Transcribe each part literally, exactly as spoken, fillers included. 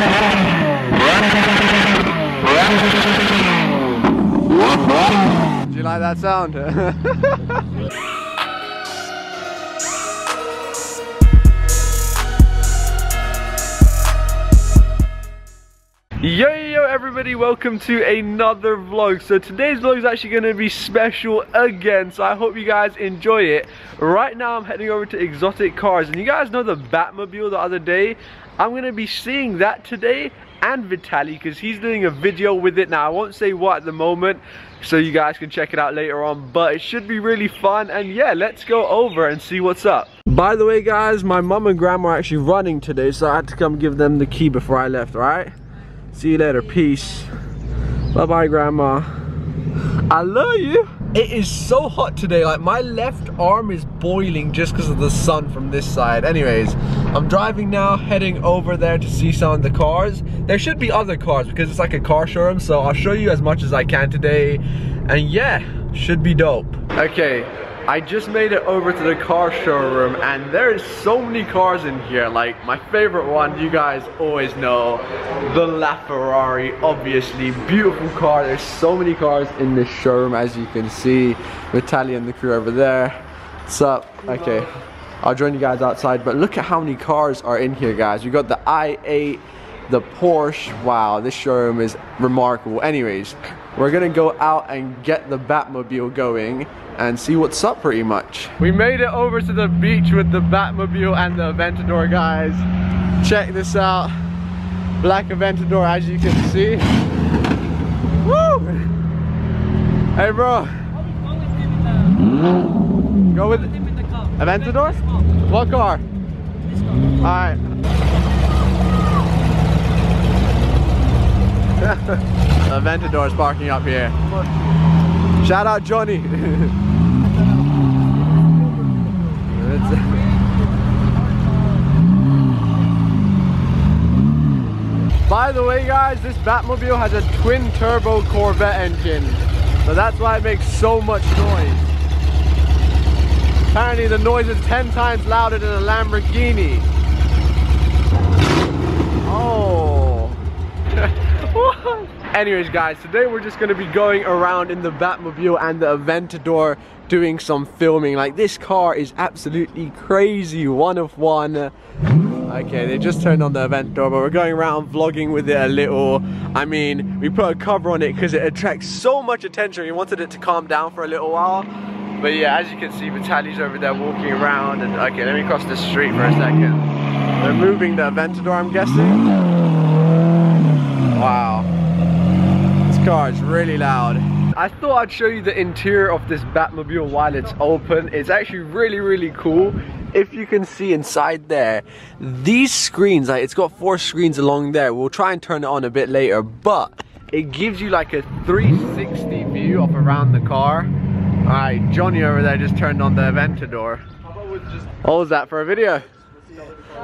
Do you like that sound? Yo yo everybody, welcome to another vlog. So today's vlog is actually going to be special again, so I hope you guys enjoy it. Right now I'm heading over to Exotic Cars, and you guys know the Batmobile the other day? I'm going to be seeing that today, and Vitaly, because he's doing a video with it. Now I won't say what at the moment, so you guys can check it out later on, but it should be really fun. And yeah, let's go over and see what's up. By the way guys, my mum and grandma are actually running today, so I had to come give them the key before I left. Alright, see you later, peace, bye bye grandma, I love you. It is so hot today, like my left arm is boiling just because of the sun from this side. Anyways, I'm driving now, heading over there to see some of the cars. There should be other cars because it's like a car showroom, so I'll show you as much as I can today. And yeah, should be dope. Okay, I just made it over to the car showroom, and there is so many cars in here. Like my favorite one, you guys always know, the LaFerrari, obviously. Beautiful car. There's so many cars in this showroom, as you can see. Vitaly and the crew over there. What's up? Okay, I'll join you guys outside, but look at how many cars are in here, guys. You got the i eight, the Porsche. Wow, this showroom is remarkable. Anyways, we're gonna go out and get the Batmobile going and see what's up pretty much. We made it over to the beach with the Batmobile and the Aventador, guys. Check this out. Black Aventador, as you can see. Woo! Hey bro. Go with it. Aventador? What car? This car. Alright. Aventador is parking up here. Shout out Johnny. By the way guys, this Batmobile has a twin turbo Corvette engine, so that's why it makes so much noise. Apparently the noise is ten times louder than a Lamborghini. Oh. What? Anyways guys, today we're just going to be going around in the Batmobile and the Aventador doing some filming. Like this car is absolutely crazy, one of one. Okay, they just turned on the Aventador, but we're going around vlogging with it a little. I mean, we put a cover on it because it attracts so much attention. We wanted it to calm down for a little while. But yeah, as you can see, Vitaly's over there walking around. And okay, let me cross the street for a second. They're moving the Aventador, I'm guessing. Wow. Car is really loud. I thought I'd show you the interior of this Batmobile while it's open. It's actually really really cool. If you can see inside there, these screens, like it's got four screens along there. We'll try and turn it on a bit later, but it gives you like a three sixty view of around the car. Alright, Johnny over there just turned on the Aventador. Oh, was that for a video?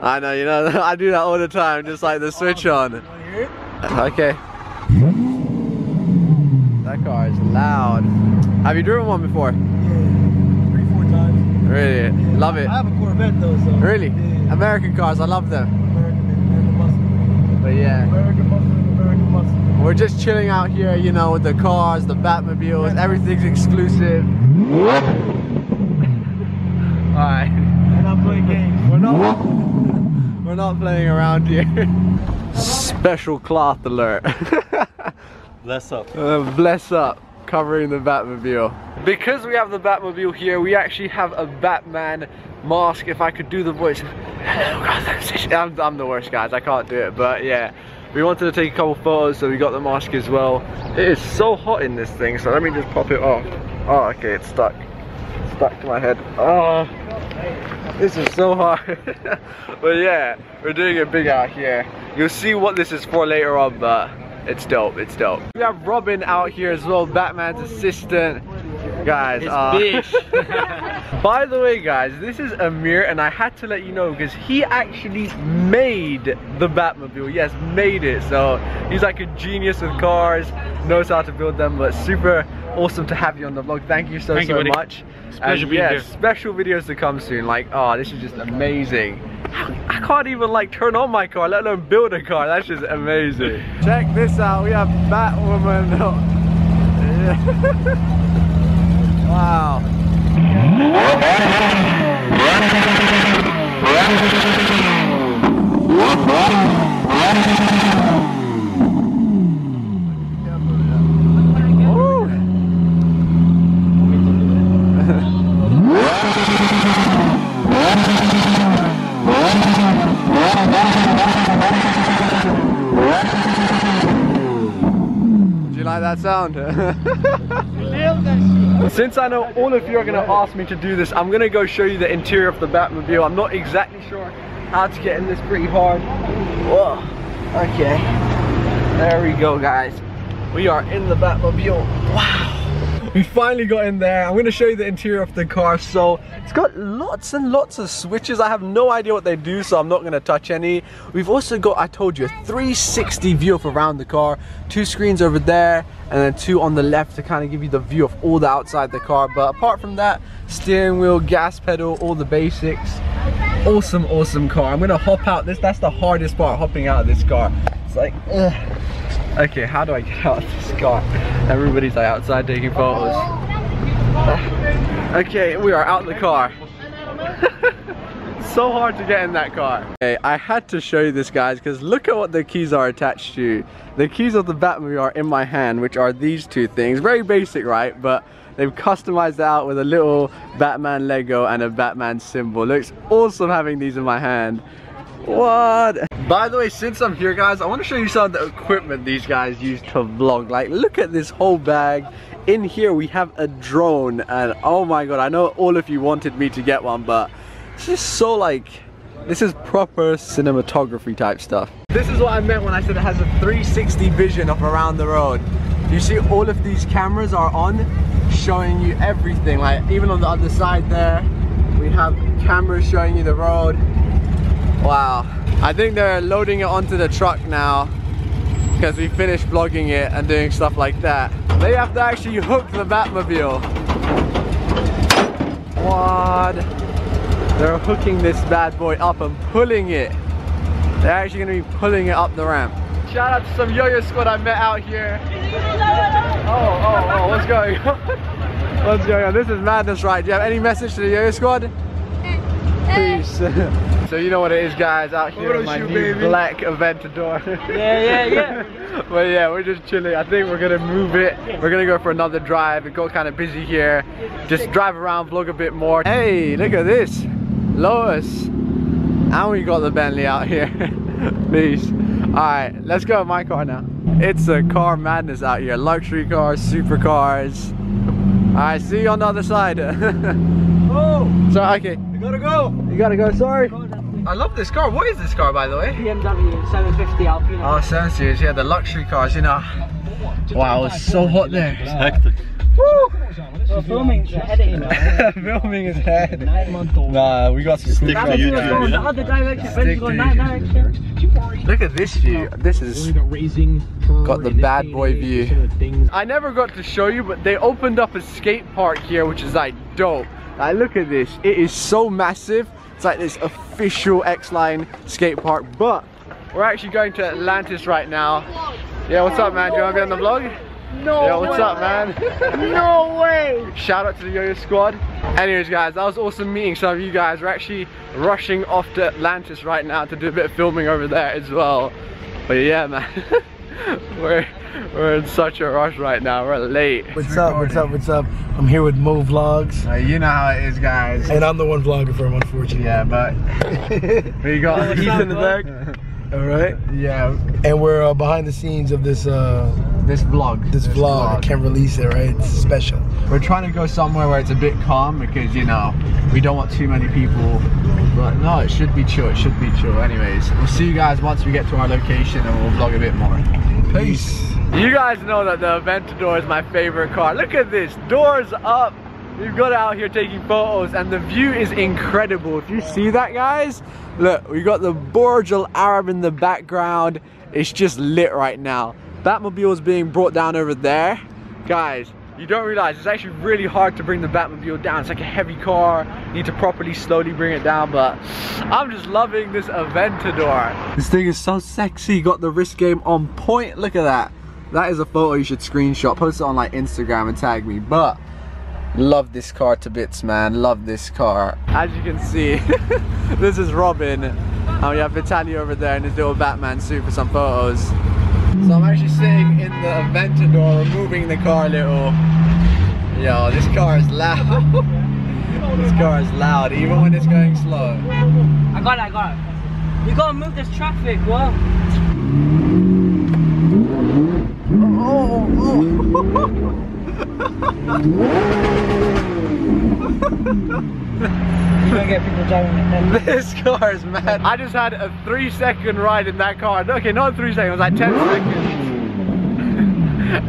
I know, you know, I do that all the time, just like the switch on. Okay. That car is loud. Have you driven one before? Yeah, three, four times. Really? Yeah. Love it. I have a Corvette though, so. Really? Yeah. American cars, I love them. American, American muscle. But yeah. American muscle, American muscle. We're just chilling out here, you know, with the cars, the Batmobiles, yeah. Everything's exclusive. Alright. We're not playing games. We're not, we're not playing around here. Special cloth alert. Bless up. Uh, bless up, covering the Batmobile. Because we have the Batmobile here, we actually have a Batman mask. If I could do the voice. I'm, I'm the worst guys, I can't do it, but yeah. We wanted to take a couple photos, so we got the mask as well. It is so hot in this thing, so let me just pop it off. Oh, okay, it's stuck. It's stuck to my head. Oh, this is so hot. But yeah, we're doing it big out here. You'll see what this is for later on, but it's dope, it's dope. We have Robin out here as well, Batman's assistant. Guys, it's uh, By the way guys, this is Amir, and I had to let you know because he actually made the Batmobile. Yes, made it. So he's like a genius with cars, knows how to build them, but super awesome to have you on the vlog. Thank you so Thank so you, much. It's a pleasure and, being yeah, here. Special videos to come soon. Like, oh, this is just amazing. I can't even like turn on my car, let alone build a car. That's just amazing. Check this out, we have Batwoman. Wow. That sound. Since I know all of you are going to ask me to do this, I'm going to go show you the interior of the Batmobile. I'm not exactly sure how to get in this pretty hard. Whoa. Okay. There we go, guys. We are in the Batmobile. Wow. We finally got in there. I'm going to show you the interior of the car. So it's got lots and lots of switches. I have no idea what they do, so I'm not going to touch any. We've also got, I told you, a three sixty view of around the car. Two screens over there, and then two on the left to kind of give you the view of all the outside the car. But apart from that, steering wheel, gas pedal, all the basics. Awesome, awesome car. I'm going to hop out. This, that's the hardest part, hopping out of this car. It's like, ugh. Okay, how do I get out of this car? Everybody's like outside taking photos. Okay, we are out the car. So hard to get in that car. Okay, I had to show you this, guys, because look at what the keys are attached to. The keys of the Batmobile are in my hand, which are these two things. Very basic, right? But they've customized it out with a little Batman Lego and a Batman symbol. Looks awesome having these in my hand. What? By the way, since I'm here, guys, I want to show you some of the equipment these guys use to vlog. Like, look at this whole bag. In here we have a drone, and oh my god, I know all of you wanted me to get one, but this is so like, this is proper cinematography type stuff. This is what I meant when I said it has a three sixty vision of around the road. You see all of these cameras are on, showing you everything. Like even on the other side there, we have cameras showing you the road. Wow. I think they're loading it onto the truck now, because we finished vlogging it and doing stuff like that. They have to actually hook the Batmobile. What? They're hooking this bad boy up and pulling it. They're actually gonna be pulling it up the ramp. Shout out to some yo-yo squad I met out here. Oh, oh, oh, what's going on? What's going on? This is madness, right? Do you have any message to the yo-yo squad? Peace. So you know what it is, guys, out here in my you, new baby? Black Aventador. Yeah, yeah, yeah. But yeah, we're just chilling. I think we're gonna move it. We're gonna go for another drive. It got kind of busy here. Just drive around, vlog a bit more. Hey, look at this, Lois. And we got the Bentley out here. Peace. All right, let's go in my car now. It's a car madness out here. Luxury cars, supercars. All right, see you on the other side. Oh. So okay. You gotta go. You gotta go. Sorry. I love this car. What is this car, by the way? B M W seven fifty Alpina. Oh, seven series, yeah, the luxury cars, you know. Wow, it's so hot there. It's hectic. Woo! Well, filming is ahead of you. Filming is ahead. Nah, we got some stick to you. The other direction. Look at this view. This is got the bad boy view. I never got to show you, but they opened up a skate park here, which is like dope. Like, look at this. It is so massive. It's like this official X-Line skate park, but we're actually going to Atlantis right now. Yeah, what's up, man? Do you want to be on the vlog? No. Yeah, what's up, man? No way. Shout out to the yo-yo squad. Anyways, guys, that was awesome meeting some of you guys. We're actually rushing off to Atlantis right now to do a bit of filming over there as well. But yeah, man, we're we're in such a rush right now. We're late. What's up? What's up? What's up? I'm here with Mo Vlogs. Uh, you know how it is, guys. And I'm the one vlogger for him, unfortunately. Yeah, but we got he's in the back. All right. Yeah. And we're uh, behind the scenes of this uh, this vlog. This, this vlog. vlog. I can't release it, right? It's special. We're trying to go somewhere where it's a bit calm because you know we don't want too many people. But no, it should be chill. It should be chill. Anyways, we'll see you guys once we get to our location and we'll vlog a bit more. Peace. You guys know that the Aventador is my favorite car. Look at this, doors up, We've got out here taking photos and the view is incredible. If you see that, guys, look, we got the Burj Al Arab in the background. It's just lit right now. Batmobile is being brought down over there. Guys, you don't realize it's actually really hard to bring the Batmobile down. It's like a heavy car. You need to properly slowly bring it down, but I'm just loving this Aventador. This thing is so sexy. Got the wrist game on point. Look at that. That is a photo you should screenshot. Post it on like Instagram and tag me. But love this car to bits, man. Love this car. As you can see, this is Robin. And we have Vitaly over there in his little Batman suit for some photos. So I'm actually sitting in the Aventador, removing the car a little. Yo, this car is loud. This car is loud, even when it's going slow. I got it, I got it. You gotta move this traffic, what? Oh, oh. You're gonna get people driving it. This car is mad. I just had a three second ride in that car. Okay, not three seconds, it was like ten seconds.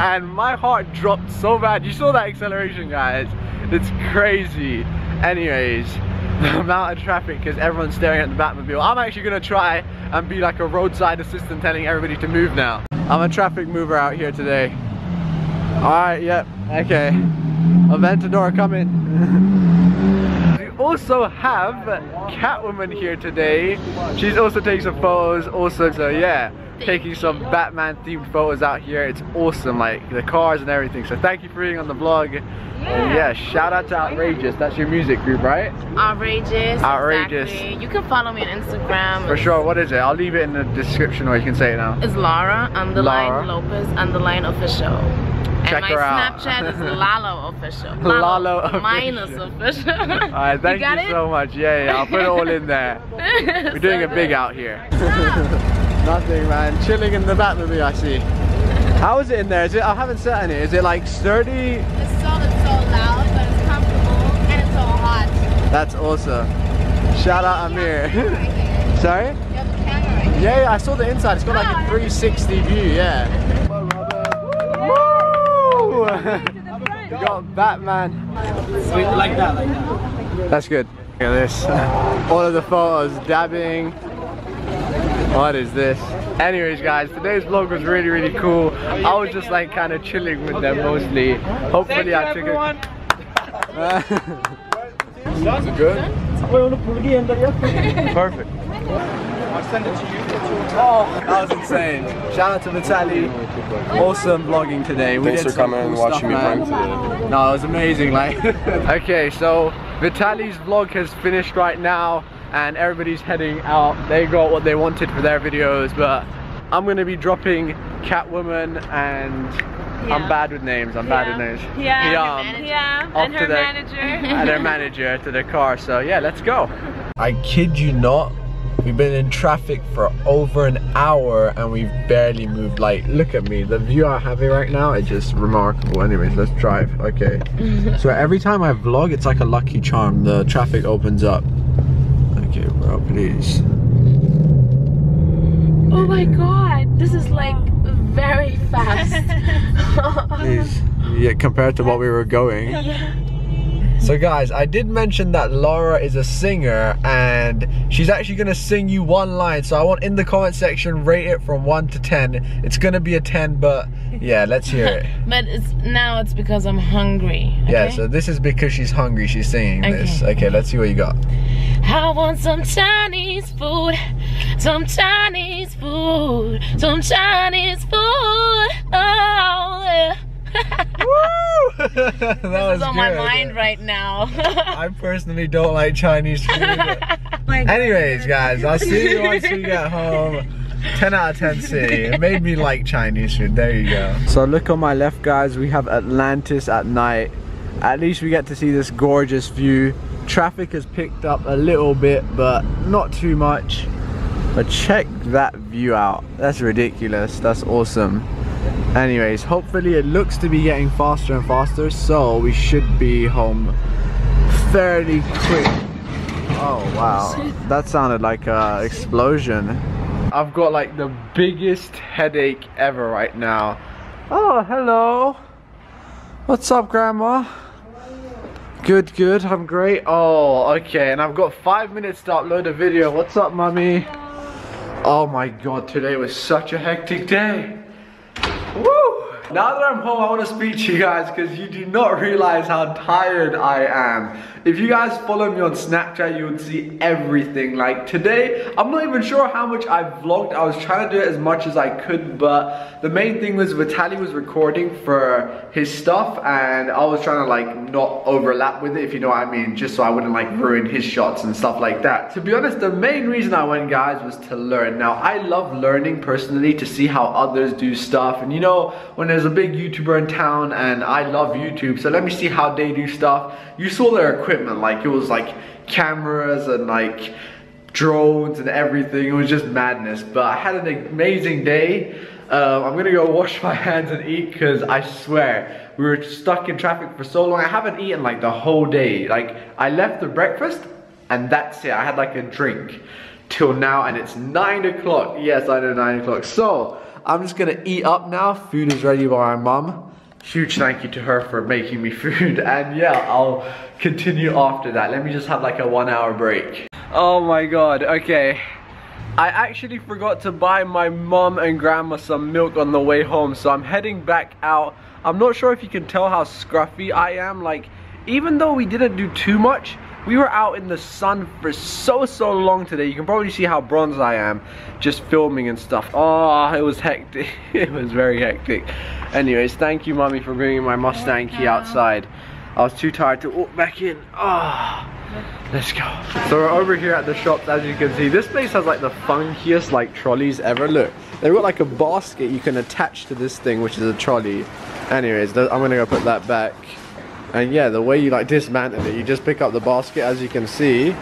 And my heart dropped so bad. You saw that acceleration, guys. It's crazy. Anyways, the amount of traffic because everyone's staring at the Batmobile. I'm actually gonna try and be like a roadside assistant telling everybody to move now. I'm a traffic mover out here today. Alright, yep, okay. Aventador coming. We also have Catwoman here today. She's also taking some photos, also, so yeah, taking some Batman themed photos out here. It's awesome, like the cars and everything. So thank you for being on the vlog. Yeah, and yeah, shout out to Outrageous. That's your music group, right? Outrageous. Outrageous. Exactly. You can follow me on Instagram. For sure. What is it? I'll leave it in the description or you can say it now. It's Lara underline Lara. Lopez underline official. Check and my her out. Snapchat is Lalo official. Lalo official. Minus official. All right, thank you, you so much. Yeah, yeah, I'll put it all in there. We're doing it big out here. Nothing, man. Chilling in the Batmobile, I see. How is it in there? Is it? I haven't sat in it. Is it like sturdy? It's solid. Loud, but it's comfortable and it's so hot. That's awesome. Shout out Amir. Sorry? You have a camera right here. Yeah, yeah, I saw the inside. It's got oh, like a three sixty view, yeah. Woo! You got Batman. Like that, like that. That's good. Look at this. All of the photos, dabbing. What is this? Anyways, guys, today's vlog was really, really cool. I was just like kind of chilling with them mostly. Hopefully, I took it. Is it good? Perfect. I'll send it to you. Oh, that was insane. Shout out to Vitaly. Awesome vlogging today. We Thanks for coming cool and watching stuff, me prank today. No, it was amazing. Like, okay, so Vitaly's vlog has finished right now. And everybody's heading out. They got what they wanted for their videos, but I'm gonna be dropping Catwoman and yeah. I'm bad with names. I'm yeah. bad with names. Yeah, yeah. yeah. and her manager. And her manager to the car. So yeah, let's go. I kid you not. We've been in traffic for over an hour and we've barely moved. Like, look at me. The view I have here right now is just remarkable. Anyways, let's drive. Okay. So every time I vlog, it's like a lucky charm. The traffic opens up. Okay, bro, please. Oh my god, this is like very fast. Please. Yeah, compared to what we were going. Yeah. So guys, I did mention that Lara is a singer and she's actually gonna sing you one line. So I want in the comment section, rate it from one to ten. It's gonna be a ten, but yeah, let's hear it. But it's, now it's because I'm hungry. Okay? Yeah, so this is because she's hungry, she's singing okay. this. Okay, let's see what you got. I want some Chinese food, some Chinese food, some Chinese food. Oh, yeah. Woo! That this is on good. my mind right now. I personally don't like Chinese food. Anyways, guys, I'll see you once we get home. ten out of ten C. It made me like Chinese food. There you go. So look on my left, guys. We have Atlantis at night. At least we get to see this gorgeous view. Traffic has picked up a little bit, but not too much. But check that view out. That's ridiculous. That's awesome. Anyways, hopefully it looks to be getting faster and faster, so we should be home fairly quick. Oh wow, that sounded like an explosion. I've got like the biggest headache ever right now. Oh, hello. What's up, Grandma? Good, good, I'm great. Oh, okay, and I've got five minutes to upload a video. What's up, mummy? Oh my god, today was such a hectic day. Woo! Now that I'm home, I want to speak to you guys because you do not realize how tired I am. If you guys follow me on Snapchat, you would see everything. Like today, I'm not even sure how much I vlogged. I was trying to do it as much as I could, but the main thing was Vitaly was recording for his stuff and I was trying to like not overlap with it, if you know what I mean, just so I wouldn't like ruin his shots and stuff like that. To be honest, the main reason I went, guys, was to learn. Now, I love learning personally to see how others do stuff, and you know, when there's a big YouTuber in town and I love YouTube, so let me see how they do stuff. You saw their equipment. Like it was like cameras and like drones and everything. It was just madness, but I had an amazing day. uh, I'm gonna go wash my hands and eat because I swear we were stuck in traffic for so long. I haven't eaten like the whole day. Like I left the breakfast and that's it. I had like a drink till now and it's nine o'clock. Yes, I know, nine o'clock. So I'm just gonna eat up now. Food is ready by my mum. Huge thank you to her for making me food, and yeah, I'll continue after that. Let me just have like a one hour break. Oh my god, okay. I actually forgot to buy my mom and grandma some milk on the way home, so I'm heading back out. I'm not sure if you can tell how scruffy I am. Like, even though we didn't do too much, we were out in the sun for so, so long today. You can probably see how bronzed I am just filming and stuff. Oh, it was hectic. It was very hectic. Anyways, thank you, Mummy, for bringing my Mustang key outside. I was too tired to walk back in. Oh, let's go. So we're over here at the shops, as you can see. This place has like the funkiest like trolleys ever. Look, they've got like a basket you can attach to this thing, which is a trolley. Anyways, I'm gonna go put that back. And yeah, the way you like dismantle it, you just pick up the basket, as you can see,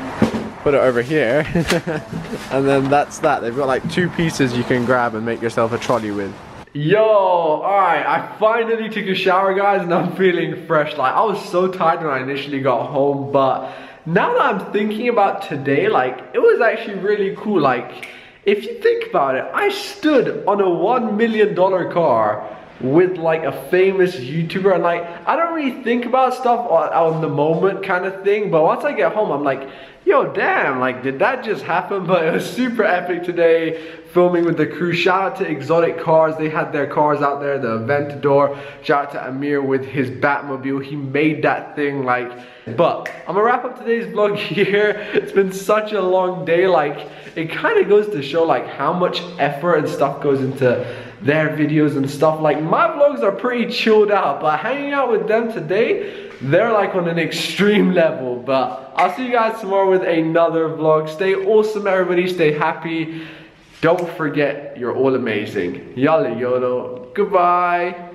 put it over here, and then that's that. They've got like two pieces you can grab and make yourself a trolley with. Yo, alright, I finally took a shower, guys, and I'm feeling fresh. Like, I was so tired when I initially got home, but now that I'm thinking about today, like, it was actually really cool. Like, if you think about it, I stood on a one million dollar car with like a famous YouTuber, and like I don't really think about stuff on, on the moment kind of thing, but once I get home I'm like, yo, damn, like did that just happen? But it was super epic today, filming with the crew. Shout out to Exotic Cars, they had their cars out there, the Aventador. Shout out to Amir with his Batmobile, he made that thing. Like, but I'm gonna wrap up today's vlog here. It's been such a long day. Like, it kind of goes to show like how much effort and stuff goes into their videos and stuff. Like, my vlogs are pretty chilled out, but hanging out with them today, they're like on an extreme level. But I'll see you guys tomorrow with another vlog. Stay awesome, everybody. Stay happy. Don't forget, you're all amazing. Yalla yolo. Goodbye.